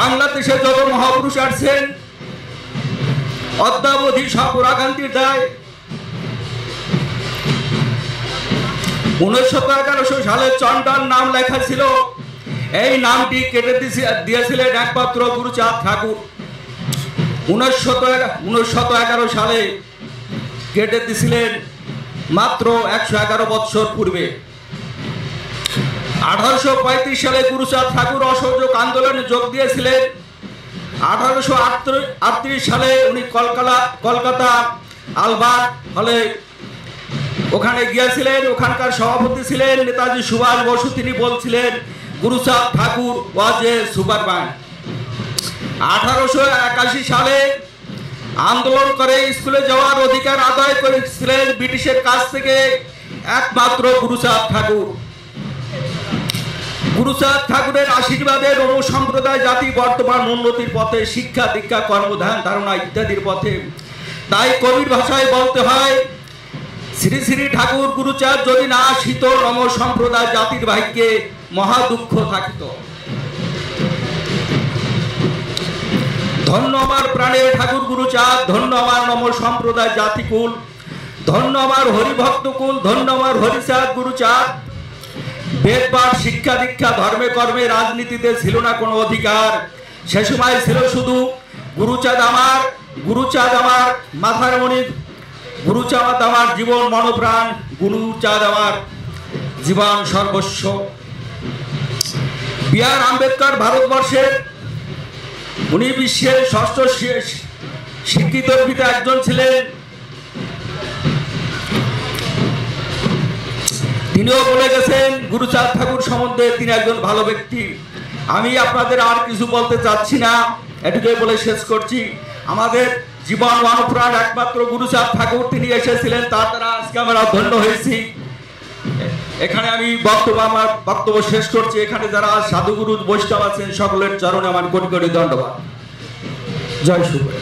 বাংলাদেশে যত মহাপুরুষ আছেন অদ্যাবধি সাপুরাকান্তির দায় ১৯১১ সালে চন্ডার নাম লেখা ছিল, এই নামটি কেটে দিয়েছিলেন একমাত্র গুরুচাঁদ ঠাকুর। ১৯১১ সালে কেটে দিয়েছিলেন মাত্র ১১১ বৎসর পূর্বে। ১৮৩৫ সালে গুরুচাঁদ ঠাকুর অসহযোগ আন্দোলনে যোগ দিয়েছিলেন। ১৮৩৮ সালে উনি কলকাতা আলবার্ট হলে ওখানে গিয়েছিলেন, ওখানকার সভাপতি ছিলেন নেতাজি সুভাষ বসু। তিনি বলছিলেন গুরুচাঁদ ঠাকুর ওয়াজ এ সুপারম্যান। ১৮৮১ সালে আন্দোলন করে স্কুলে যাওয়ার অধিকার আদায় করেছিলেন ব্রিটিশের কাছ থেকে একমাত্র গুরুচাঁদ ঠাকুর। গুরুচাঁদ ঠাকুরের আশীর্বাদে রোম সম্প্রদায় জাতি বর্তমান উন্নতির পথে, শিক্ষা দীক্ষা কর্মধান ধারণা ইত্যাদির পথে। তাই কবির ভাষায় বলতে হয়, শ্রী শ্রী ঠাকুর গুরুচাঁদ যদি না আসিত রম সম্প্রদায় জাতির ভাগ্যে মহা দুঃখ থাকিত। ধন্য আমার প্রাণের ঠাকুর গুরুচাঁদ, ধন্য আমার নম সম্প্রদায় জাতিকুল, ধন্য আমার হরিভক্তকুল, ধন্য আমার হরিচাঁদ গুরুচাঁদ। বেদপাঠ শিক্ষা দীক্ষা ধর্মে কর্মে রাজনীতিতে ছিল না কোনো অধিকার, সে সময় ছিল শুধু গুরুচাঁদ আমার, গুরুচাঁদ আমার মাথার মণি, গুরুচাঁদ আমার জীবন মনপ্রাণ, গুরুচাঁদ আমার জীবন সর্বস্ব। বি আর আম্বেদকর ভারতবর্ষের উনি বিশ্বের ৬ষ্ঠ শিক্ষিতের ভিতরে একজন ছিলেন। তিনিও বলে গেছেন গুরুচাঁদ ঠাকুর সম্বন্ধে তিনি একজন ভালো ব্যক্তি। আমি আপনাদের আর কিছু বলতে চাচ্ছি না, এটুকুই বলে শেষ করছি। আমাদের জীবন অনুপ্রাণ একমাত্র গুরুচাঁদ ঠাকুর, তিনি এসেছিলেন, তার দ্বারা আজকে আমরা ধন্য হয়েছি। এখানে আমি আমার বক্তব্য শেষ করছি। এখানে যারা সাধুগুরু বৈষ্ণব আছেন সকলের চরণে আমার কোটি কোটি ধন্যবাদ। জয় শ্রী